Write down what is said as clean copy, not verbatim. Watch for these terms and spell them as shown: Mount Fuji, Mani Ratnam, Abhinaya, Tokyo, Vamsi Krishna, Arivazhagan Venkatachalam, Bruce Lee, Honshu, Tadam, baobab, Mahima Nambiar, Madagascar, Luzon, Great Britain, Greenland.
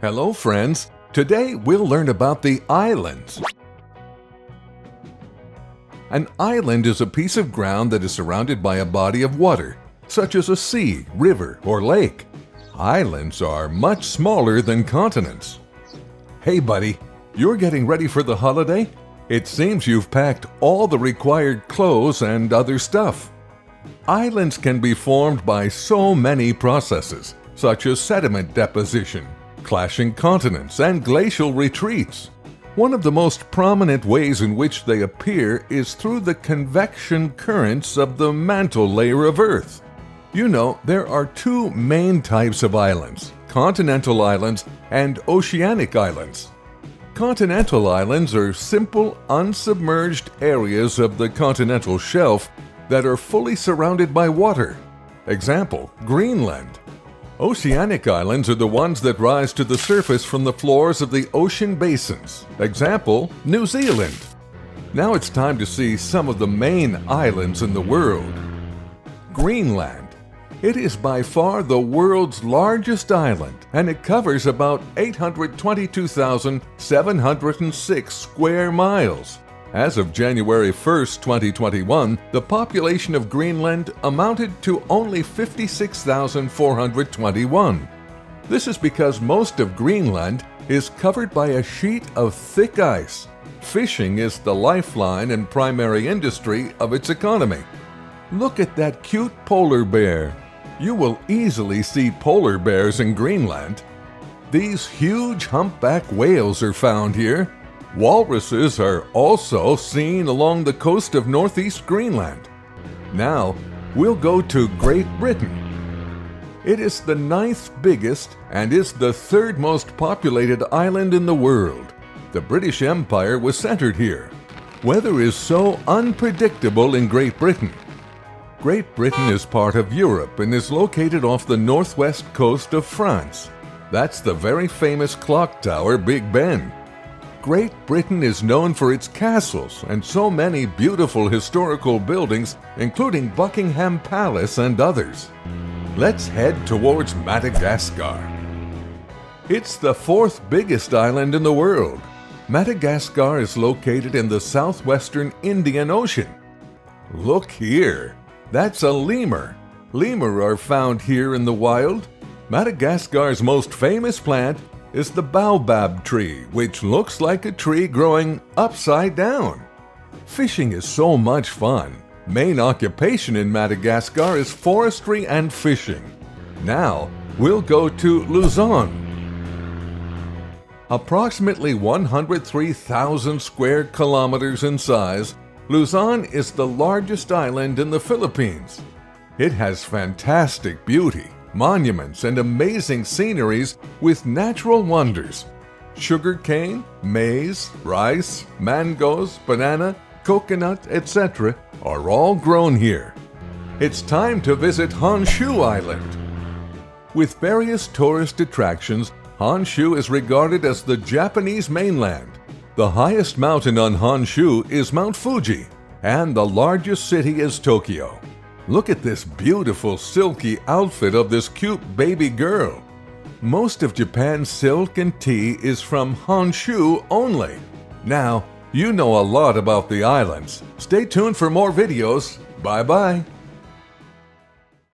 Hello friends, today we'll learn about the islands. An island is a piece of ground that is surrounded by a body of water, such as a sea, river, or lake. Islands are much smaller than continents. Hey buddy, you're getting ready for the holiday? It seems you've packed all the required clothes and other stuff. Islands can be formed by so many processes, such as sediment deposition, clashing continents, and glacial retreats. One of the most prominent ways in which they appear is through the convection currents of the mantle layer of Earth. You know, there are two main types of islands: continental islands and oceanic islands. Continental islands are simple, unsubmerged areas of the continental shelf that are fully surrounded by water. Example, Greenland. Oceanic islands are the ones that rise to the surface from the floors of the ocean basins. Example, New Zealand. Now it's time to see some of the main islands in the world. Greenland. It is by far the world's largest island, and it covers about 822,706 square miles. As of January 1st, 2021, the population of Greenland amounted to only 56,421. This is because most of Greenland is covered by a sheet of thick ice. Fishing is the lifeline and primary industry of its economy. Look at that cute polar bear. You will easily see polar bears in Greenland. These huge humpback whales are found here. Walruses are also seen along the coast of northeast Greenland. Now, we'll go to Great Britain. It is the 9th biggest and is the 3rd most populated island in the world. The British Empire was centered here. Weather is so unpredictable in Great Britain. Great Britain is part of Europe and is located off the northwest coast of France. That's the very famous clock tower, Big Ben. Great Britain is known for its castles and so many beautiful historical buildings, including Buckingham Palace and others. Let's head towards Madagascar. It's the 4th biggest island in the world. Madagascar is located in the southwestern Indian Ocean. Look here, that's a lemur. Lemur are found here in the wild. Madagascar's most famous plant is the baobab tree, which looks like a tree growing upside down. Fishing is so much fun. Main occupation in Madagascar is forestry and fishing. Now, we'll go to Luzon. Approximately 103,000 square kilometers in size, Luzon is the largest island in the Philippines. It has fantastic beauty, monuments, and amazing sceneries with natural wonders. Sugarcane, maize, rice, mangoes, banana, coconut, etc. are all grown here. It's time to visit Honshu Island. With various tourist attractions, Honshu is regarded as the Japanese mainland. The highest mountain on Honshu is Mount Fuji, and the largest city is Tokyo. Look at this beautiful silky outfit of this cute baby girl. Most of Japan's silk and tea is from Honshu only. Now, you know a lot about the islands. Stay tuned for more videos. Bye-bye.